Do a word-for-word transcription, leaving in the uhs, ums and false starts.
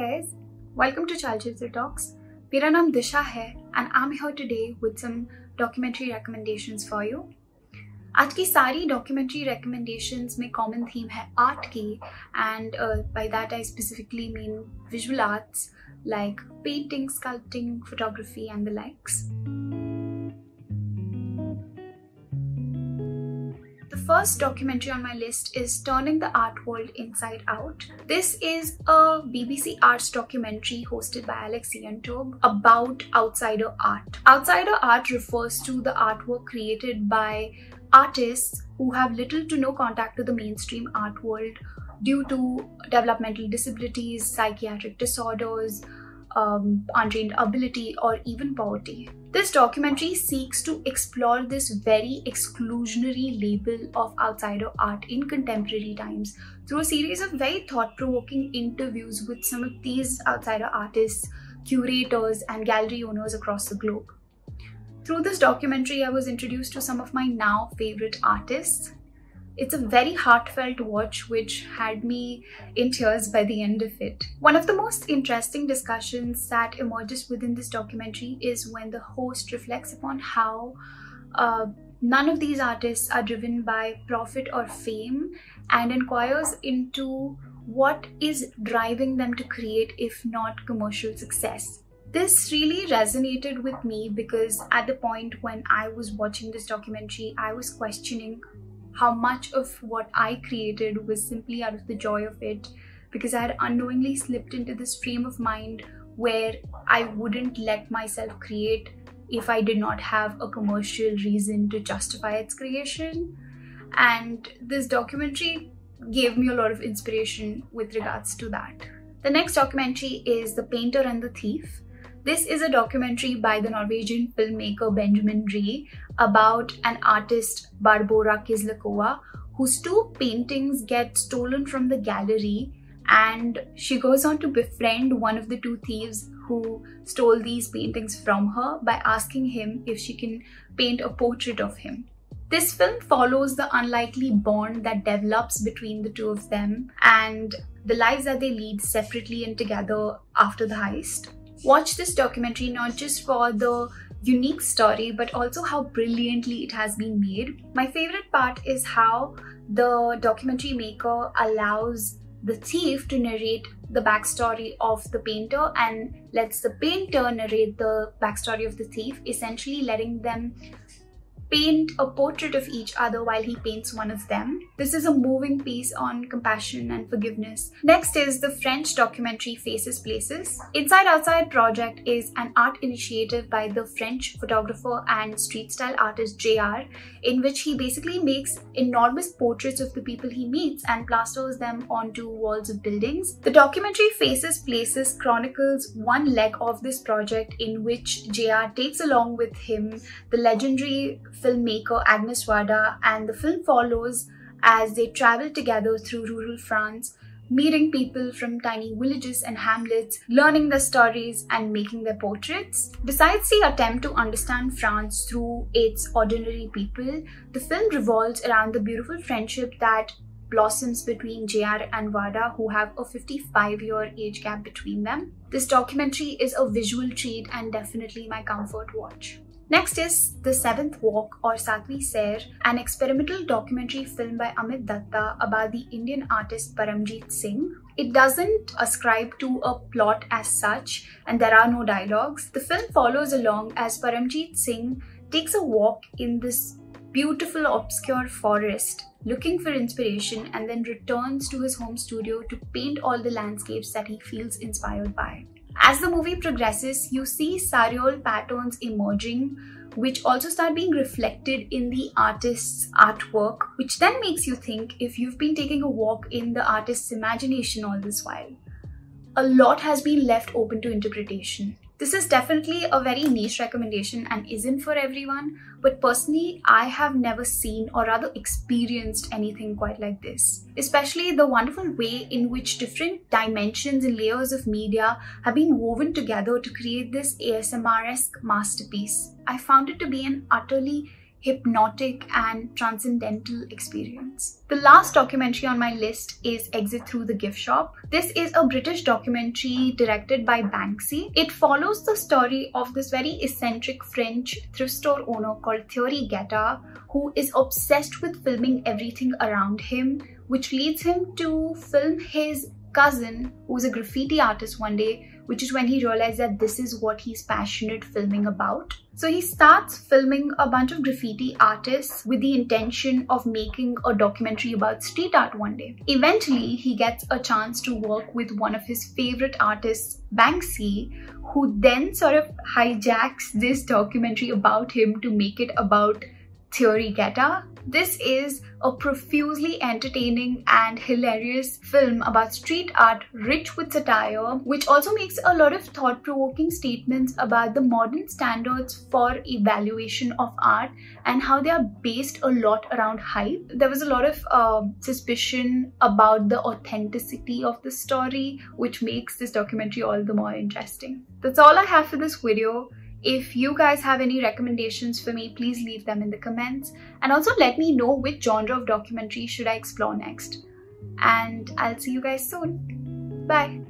guys, welcome to Chalchitra Talks. Mera naam Disha hai and I'm here today with some documentary recommendations for you. आज की सारी documentary recommendations में common theme है art की, and uh, by that I specifically mean visual arts like painting, sculpting, photography and the likes. First documentary on my list is Turning the Art World Inside Out. This is a B B C Arts documentary hosted by Alexei Antov about outsider art. Outsider art refers to the artwork created by artists who have little to no contact with the mainstream art world due to developmental disabilities, psychiatric disorders, Um, untrained ability or even poverty. This documentary seeks to explore this very exclusionary label of outsider art in contemporary times through a series of very thought-provoking interviews with some of these outsider artists, curators and gallery owners across the globe. Through this documentary, I was introduced to some of my now favorite artists. It's a very heartfelt watch which had me in tears by the end of it. One of the most interesting discussions that emerges within this documentary is when the host reflects upon how uh, none of these artists are driven by profit or fame and inquires into what is driving them to create if not commercial success. This really resonated with me because at the point when I was watching this documentary, I was questioning how much of what I created was simply out of the joy of it, because I had unknowingly slipped into this frame of mind where I wouldn't let myself create if I did not have a commercial reason to justify its creation. And this documentary gave me a lot of inspiration with regards to that. The next documentary is The Painter and the Thief. This is a documentary by the Norwegian filmmaker Benjamin Ree about an artist, Barbora Kiselkova, whose two paintings get stolen from the gallery, and she goes on to befriend one of the two thieves who stole these paintings from her by asking him if she can paint a portrait of him. This film follows the unlikely bond that develops between the two of them and the lives that they lead separately and together after the heist. Watch this documentary not just for the unique story but also how brilliantly it has been made. My favorite part is how the documentary maker allows the thief to narrate the backstory of the painter and lets the painter narrate the backstory of the thief, essentially letting them paint a portrait of each other while he paints one of them. This is a moving piece on compassion and forgiveness. Next is the French documentary Faces, Places. Inside Outside project is an art initiative by the French photographer and street style artist J R, in which he basically makes enormous portraits of the people he meets and plasters them onto walls of buildings. The documentary Faces, Places chronicles one leg of this project, in which J R takes along with him the legendary filmmaker Agnès Varda, and the film follows as they travel together through rural France, meeting people from tiny villages and hamlets, learning their stories and making their portraits. Besides the attempt to understand France through its ordinary people, the film revolves around the beautiful friendship that blossoms between J R and Varda, who have a fifty-five year age gap between them. This documentary is a visual treat and definitely my comfort watch. Next is The Seventh Walk, or Satvi Ser, an experimental documentary film by Amit Dutta about the Indian artist Paramjit Singh. It doesn't ascribe to a plot as such, and there are no dialogues. The film follows along as Paramjit Singh takes a walk in this beautiful obscure forest, looking for inspiration, and then returns to his home studio to paint all the landscapes that he feels inspired by. As the movie progresses, you see surreal patterns emerging, which also start being reflected in the artist's artwork, which then makes you think if you've been taking a walk in the artist's imagination all this while. A lot has been left open to interpretation. This is definitely a very niche recommendation and isn't for everyone, but personally, I have never seen or rather experienced anything quite like this. Especially the wonderful way in which different dimensions and layers of media have been woven together to create this A S M R-esque masterpiece. I found it to be an utterly hypnotic and transcendental experience. The last documentary on my list is Exit Through the Gift Shop. This is a British documentary directed by Banksy. It follows the story of this very eccentric French thrift store owner called Thierry Guetta, who is obsessed with filming everything around him, which leads him to film his cousin, who's a graffiti artist one day, which is when he realized that this is what he's passionate filming about. So he starts filming a bunch of graffiti artists with the intention of making a documentary about street art one day. Eventually, he gets a chance to work with one of his favorite artists, Banksy, who then sort of hijacks this documentary about him to make it about Thierry Guetta. This is a profusely entertaining and hilarious film about street art rich with satire, which also makes a lot of thought-provoking statements about the modern standards for evaluation of art and how they are based a lot around hype. There was a lot of uh, suspicion about the authenticity of the story, which makes this documentary all the more interesting. That's all I have for this video. If you guys have any recommendations for me, please leave them in the comments, and also let me know which genre of documentary should I explore next. And I'll see you guys soon. Bye!